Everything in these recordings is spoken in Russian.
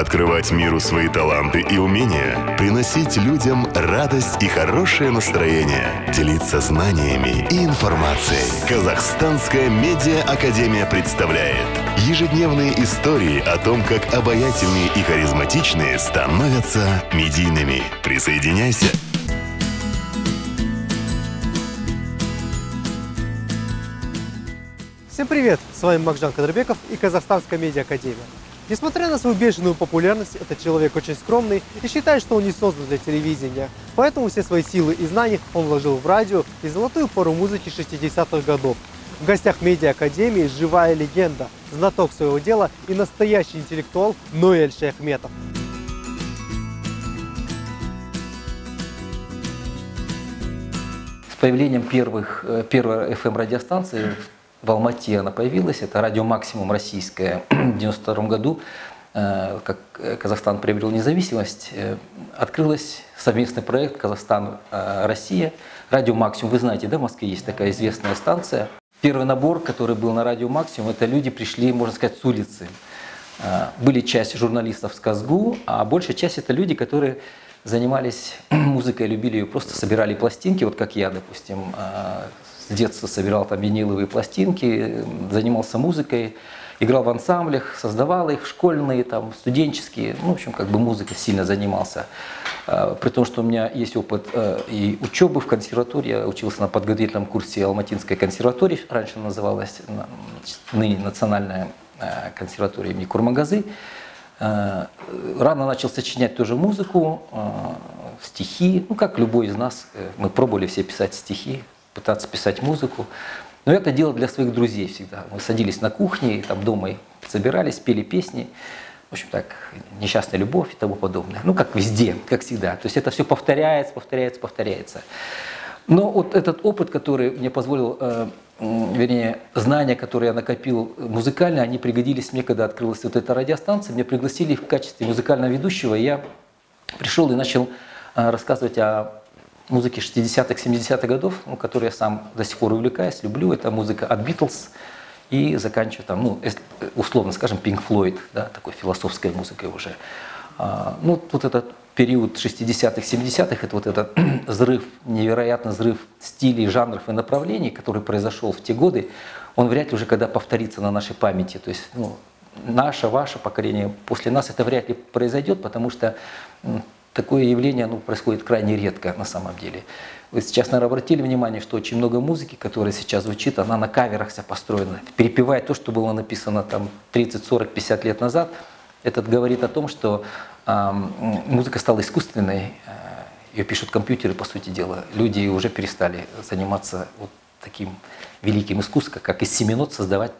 открывать миру свои таланты и умения, приносить людям радость и хорошее настроение, делиться знаниями и информацией. Казахстанская медиа-академия представляет ежедневные истории о том, как обаятельные и харизматичные становятся медийными. Присоединяйся! Всем привет! С вами Магжан Кадырбеков и Казахстанская медиа-академия. Несмотря на свою бешеную популярность, этот человек очень скромный и считает, что он не создан для телевидения. Поэтому все свои силы и знания он вложил в радио и золотую пору музыки 60-х годов. В гостях медиа-академии живая легенда, знаток своего дела и настоящий интеллектуал Ноэль Шаяхметов. С появлением первой FM-радиостанции в Алмате она появилась, это «Радио Максимум» российское. В 1992 году, как Казахстан приобрел независимость, открылась совместный проект «Казахстан-Россия». «Радио Максимум», вы знаете, да, в Москве есть такая известная станция. Первый набор, который был на «Радио Максимум», это люди пришли, можно сказать, с улицы. Были часть журналистов с Казгу, а большая часть это люди, которые занимались музыкой, любили ее, просто собирали пластинки, вот как я, допустим, с детства собирал там виниловые пластинки, занимался музыкой, играл в ансамблях, создавал их, школьные, там, студенческие. Ну, в общем, как бы музыкой сильно занимался. При том, что у меня есть опыт и учебы в консерватории. Я учился на подготовительном курсе Алматинской консерватории, раньше она называлась, ныне Национальная консерватория имени Курмагазы. Рано начал сочинять тоже музыку, стихи. Ну, как любой из нас, мы пробовали все писать стихи, пытаться писать музыку. Но я это делал для своих друзей всегда. Мы садились на кухне, там дома собирались, пели песни. В общем, так, «Несчастная любовь» и тому подобное. Ну, как везде, как всегда. То есть это все повторяется. Но вот этот опыт, который мне позволил, вернее, знания, которые я накопил музыкально, они пригодились мне, когда открылась вот эта радиостанция. Меня пригласили в качестве музыкального ведущего. И я пришел и начал рассказывать о музыки 60-х, 70-х годов, ну, которой я сам до сих пор увлекаюсь, люблю. Это музыка от Beatles и заканчиваю там, ну, условно скажем, Пинк Флойд, да, такой философской музыкой уже. Ну, вот этот период 60-х, 70-х, это вот этот взрыв, невероятный взрыв стилей, жанров и направлений, который произошел в те годы, он вряд ли уже когда повторится на нашей памяти. То есть, ну, наше, ваше поколение после нас это вряд ли произойдет, потому что такое явление, ну, происходит крайне редко на самом деле. Вы сейчас, наверное, обратили внимание, что очень много музыки, которая сейчас звучит, она на каверах вся построена. Перепевая то, что было написано там 30, 40, 50 лет назад, это говорит о том, что музыка стала искусственной, ее пишут компьютеры, по сути дела. Люди уже перестали заниматься вот таким великим искусством, как из семи нот создавать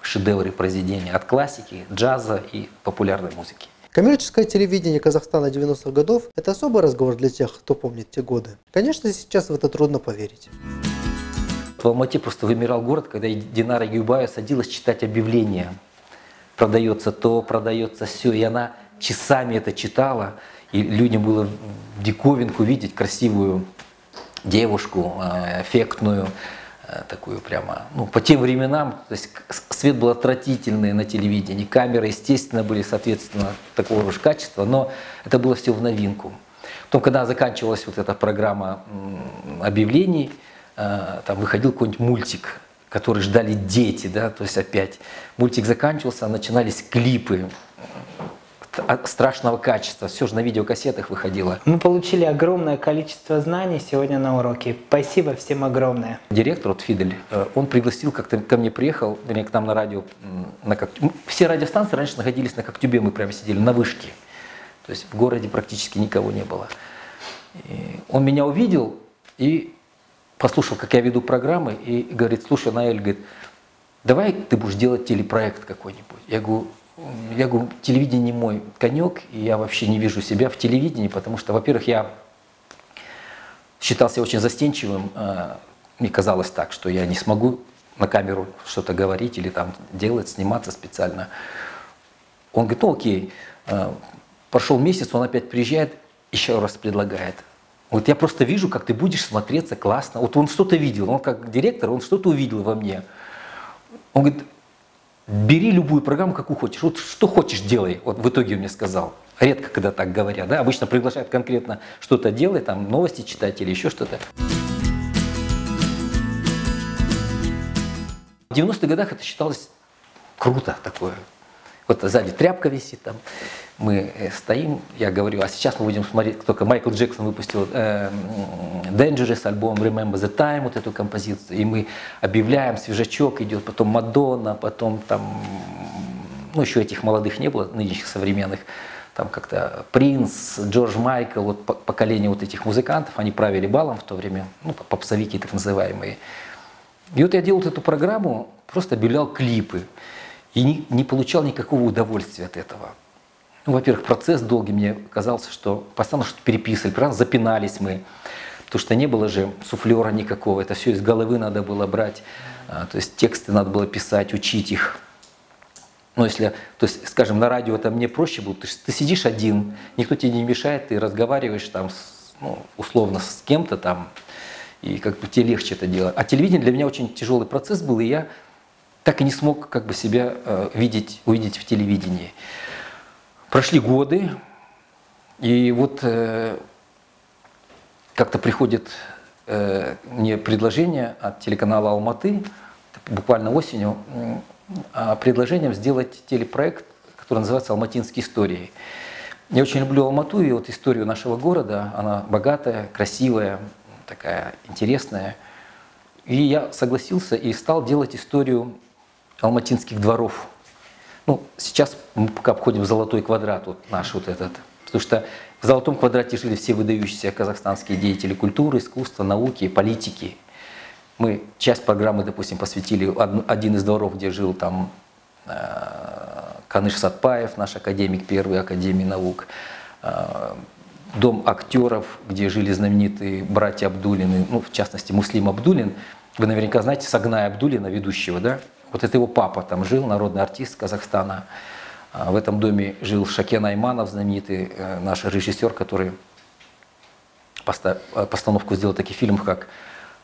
шедевры произведения от классики, джаза и популярной музыки. Коммерческое телевидение Казахстана 90-х годов – это особый разговор для тех, кто помнит те годы. Конечно, сейчас в это трудно поверить. В Алмате просто вымирал город, когда Динара Юбаева садилась читать объявления. Продается то, продается все. И она часами это читала. И людям было в диковинку видеть красивую девушку, эффектную. Такую прямо, ну, по тем временам, то есть свет был отвратительный на телевидении, камеры, естественно, были, соответственно, такого же качества, но это было все в новинку. Потом, когда заканчивалась вот эта программа объявлений, там выходил какой-нибудь мультик, который ждали дети, да, то есть опять мультик заканчивался, начинались клипы страшного качества, все же на видеокассетах выходило. Мы получили огромное количество знаний сегодня на уроке. Спасибо всем огромное. Директор, вот Фидель, он пригласил, как-то ко мне приехал, вернее, к нам на радио, на Коктюбе. Все радиостанции раньше находились на Коктюбе, мы прямо сидели на вышке. То есть в городе практически никого не было. И он меня увидел и послушал, как я веду программы, и говорит: слушай, Ноэль, говорит, давай ты будешь делать телепроект какой-нибудь. Я говорю, телевидение мой конек, и я вообще не вижу себя в телевидении, потому что, во-первых, я считал себя очень застенчивым. Мне казалось так, что я не смогу на камеру что-то говорить или там делать, сниматься специально. Он говорит: ну окей. Прошел месяц, он опять приезжает, еще раз предлагает. Вот я просто вижу, как ты будешь смотреться классно. Вот он что-то видел, он как директор, он что-то увидел во мне. Он говорит: бери любую программу, какую хочешь, вот что хочешь делай, вот в итоге он мне сказал. Редко, когда так говорят, да, обычно приглашают конкретно что-то делай, там новости читать или еще что-то. В 90-х годах это считалось круто такое. Вот сзади тряпка висит, там мы стоим, я говорю, а сейчас мы будем смотреть, только Майкл Джексон выпустил Dangerous альбом Remember the Time, вот эту композицию, и мы объявляем, свежачок идет, потом Мадонна, потом там, ну еще этих молодых не было, нынешних современных, там как-то Принц, Джордж Майкл, вот поколение вот этих музыкантов, они правили балом в то время, ну попсовики так называемые. И вот я делал эту программу, просто объявлял клипы. И не получал никакого удовольствия от этого. Ну, во-первых, процесс долгий, мне казалось, что постоянно что-то переписывали, постоянно запинались мы, потому что не было же суфлера никакого, это все из головы надо было брать, то есть тексты надо было писать, учить их. Ну, если, то есть, скажем, на радио это мне проще было, ты сидишь один, никто тебе не мешает, ты разговариваешь там, ну, условно, с кем-то там, и как бы тебе легче это делать. А телевидение для меня очень тяжелый процесс был, и я так и не смог как бы себя увидеть в телевидении. Прошли годы, и вот как-то приходит мне предложение от телеканала «Алматы», буквально осенью, предложением сделать телепроект, который называется «Алматинские истории». Я очень люблю Алмату и вот историю нашего города, она богатая, красивая, такая интересная. И я согласился и стал делать историю алматинских дворов. Ну, сейчас мы пока обходим золотой квадрат, вот наш вот этот. Потому что в золотом квадрате жили все выдающиеся казахстанские деятели культуры, искусства, науки, политики. Мы часть программы, допустим, посвятили один из дворов, где жил там Каныш Сатпаев, наш академик первой Академии наук. Дом актеров, где жили знаменитые братья Абдулины, ну, в частности, Муслим Абдулин. Вы наверняка знаете Сагная Абдулина, ведущего, да? Вот это его папа там жил, народный артист Казахстана. В этом доме жил Шакен Айманов, знаменитый наш режиссер, который постановку сделал таких фильмов, как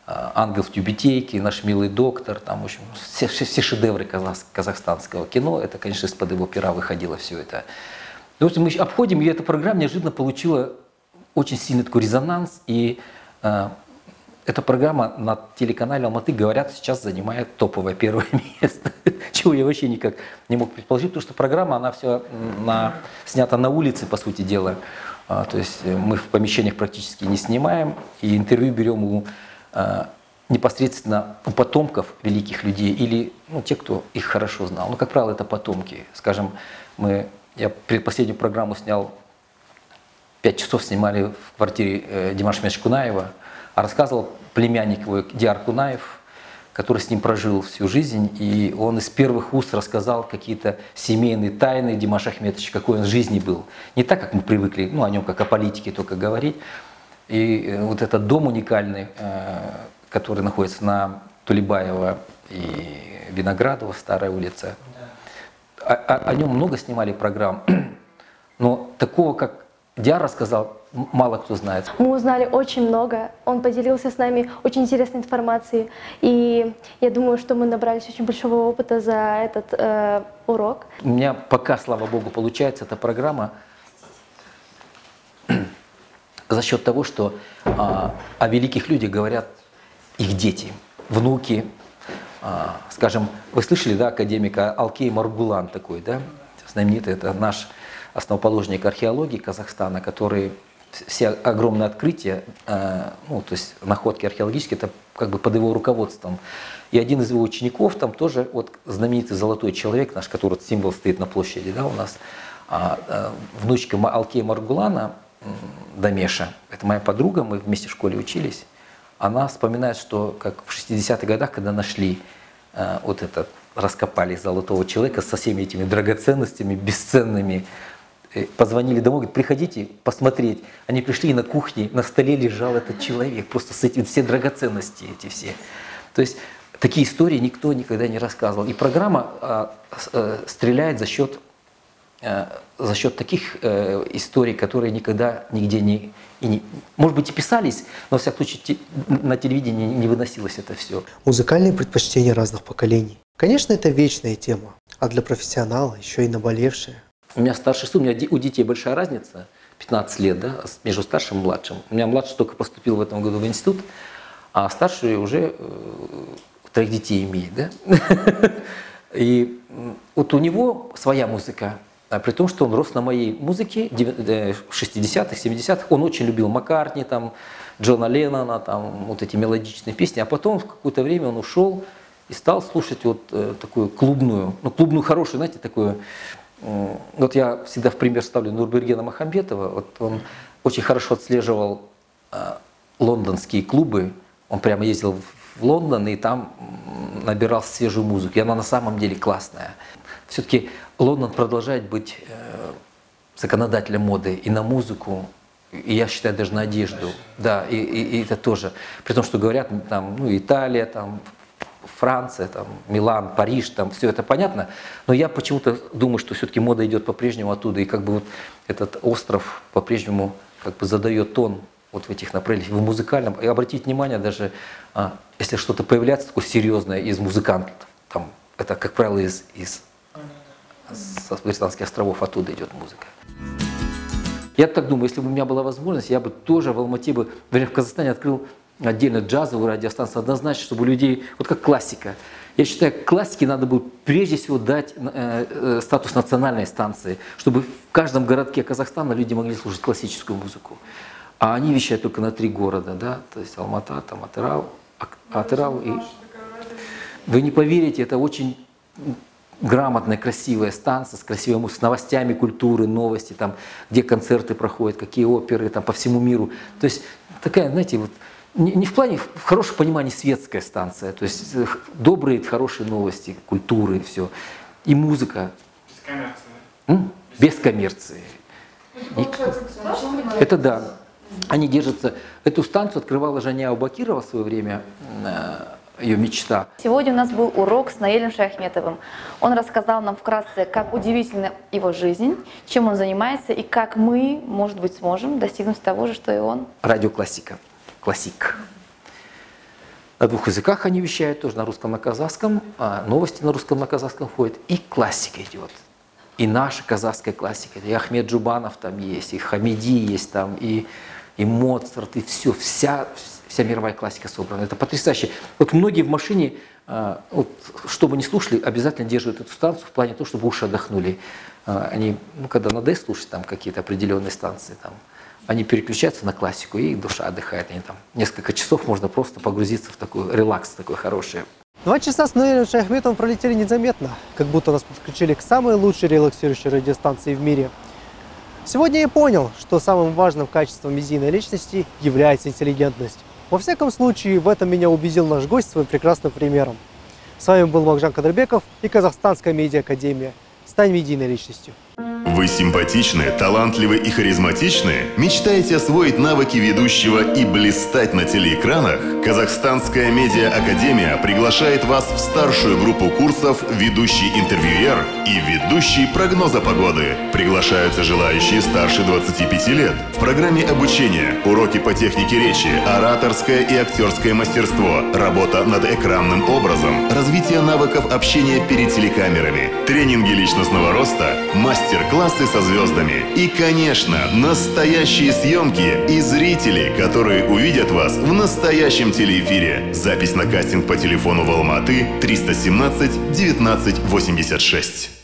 «Ангел в тюбетейке», «Наш милый доктор», там, в общем, все шедевры казахстанского кино. Это, конечно, из-под его пера выходило все это. Мы обходим, и эта программа неожиданно получила очень сильный такой резонанс. И эта программа на телеканале «Алматы», говорят, сейчас занимает топовое первое место. Чего я вообще никак не мог предположить, потому что программа, она все снята на улице, по сути дела. То есть мы в помещениях практически не снимаем, и интервью берем у непосредственно у потомков великих людей или ну, тех, кто их хорошо знал. Ну, как правило, это потомки. Скажем, я предпоследнюю программу снял, 5 часов снимали в квартире Димаша Мечкунаева, а рассказывал племянник его Диар Кунаев, который с ним прожил всю жизнь, и он из первых уст рассказал какие-то семейные тайны Димаша Ахметовича, какой он в жизни был. Не так, как мы привыкли, ну, о нем как о политике только говорить. И вот этот дом уникальный, который находится на Тулебаева и Виноградова, старая улица, о нем много снимали программ, но такого, как Диар рассказал, мало кто знает. Мы узнали очень много, он поделился с нами очень интересной информацией, и я думаю, что мы набрались очень большого опыта за этот урок. У меня пока, слава богу, получается эта программа за счет того, что о великих людях говорят их дети, внуки. Скажем, вы слышали, да, академика Алькей Маргулан такой, да, знаменитый, это наш основоположник археологии Казахстана, который все огромные открытия, ну, то есть находки археологические, это как бы под его руководством. И один из его учеников, там тоже вот знаменитый золотой человек наш, который символ стоит на площади, да, у нас, внучка Алькея Маргулана, Дамеша, это моя подруга, мы вместе в школе учились. Она вспоминает, что как в 60-х годах, когда нашли вот этот, раскопали золотого человека со всеми этими драгоценностями, бесценными, позвонили домой, говорят, приходите посмотреть. Они пришли, и на кухне, на столе лежал этот человек, просто с этим все драгоценности эти все. То есть такие истории никто никогда не рассказывал. И программа стреляет за счет таких историй, которые никогда нигде не... Может быть, и писались, но, во всяком случае, на телевидении не выносилось это все. Музыкальные предпочтения разных поколений. Конечно, это вечная тема, а для профессионала еще и наболевшая. У меня старший сын, у меня у детей большая разница, 15 лет, да, между старшим и младшим. У меня младший только поступил в этом году в институт, а старший уже 3 детей имеет, да? И вот у него своя музыка, при том, что он рос на моей музыке в 60-х, 70-х. Он очень любил Маккартни, там, Джона Леннона, там, вот эти мелодичные песни. А потом в какое-то время он ушел и стал слушать вот такую клубную, ну, клубную хорошую, знаете, такую. Вот я всегда в пример ставлю Нурбергена Махамбетова. Вот он очень хорошо отслеживал лондонские клубы. Он прямо ездил в Лондон и там набирал свежую музыку. И она на самом деле классная. Все-таки Лондон продолжает быть законодателем моды и на музыку, и я считаю, даже на одежду. Да, и это тоже. При том, что говорят, там, ну, Италия, там, Франция, там, Милан, Париж, там, все это понятно. Но я почему-то думаю, что все-таки мода идет по-прежнему оттуда. И как бы вот этот остров по-прежнему как бы задает тон вот в этих направлениях, в музыкальном. И обратите внимание, даже если что-то появляется такое серьезное из музыкантов, там, это, как правило, из Британских островов оттуда идет музыка. Я так думаю, если бы у меня была возможность, я бы тоже в Алмате, в Казахстане открыл отдельно джазовую радиостанцию, однозначно, чтобы у людей, вот как классика. Я считаю, классике надо было прежде всего дать статус национальной станции, чтобы в каждом городке Казахстана люди могли слушать классическую музыку. А они вещают только на 3 города, да, то есть Алмата, там, Атырау и... Вы не поверите, это очень... грамотная, красивая станция с красивыми новостями культуры, новости, там, где концерты проходят, какие оперы, там, по всему миру. То есть такая, знаете, вот, не в плане, в хорошем понимании светская станция, то есть добрые, хорошие новости, культуры, все. И музыка. Без коммерции. Без коммерции. Это да. Они держатся. Эту станцию открывала Жаня Аубакирова в свое время. Ее мечта. Сегодня у нас был урок с Ноэлем Шаяхметовым. Он рассказал нам вкратце, как удивительна его жизнь, чем он занимается и как мы, может быть, сможем достигнуть того же, что и он. Радиоклассика. Классик. На 2 языках они вещают, тоже на русском, на казахском. Новости на русском, на казахском ходят. И классика идет. И наша казахская классика. И Ахмед Джубанов там есть, и Хамеди есть там, и Моцарт, и все, вся мировая классика собрана. Это потрясающе. Вот многие в машине, вот, что бы ни слушали, обязательно держат эту станцию в плане того, чтобы уши отдохнули. Они, ну, когда надоест слушать там какие-то определенные станции, там, они переключаются на классику, и их душа отдыхает. Они там несколько часов можно просто погрузиться в такой релакс, такой хороший. 2 часа с Ноэлем Шаяхметовым пролетели незаметно, как будто нас подключили к самой лучшей релаксирующей радиостанции в мире. Сегодня я понял, что самым важным качеством медийной личности является интеллигентность. Во всяком случае, в этом меня убедил наш гость своим прекрасным примером. С вами был Магжан Кадырбеков и Казахстанская медиакадемия. Стань медийной личностью. Вы симпатичны, талантливы и харизматичны? Мечтаете освоить навыки ведущего и блистать на телеэкранах? Казахстанская медиа-академия приглашает вас в старшую группу курсов «Ведущий интервьюер» и «Ведущий прогноза погоды». Приглашаются желающие старше 25 лет. В программе обучения уроки по технике речи, ораторское и актерское мастерство, работа над экранным образом, развитие навыков общения перед телекамерами, тренинги личностного роста, мастер-класс классы со звездами. И, конечно, настоящие съемки и зрители, которые увидят вас в настоящем телеэфире. Запись на кастинг по телефону в Алматы 317 19 86.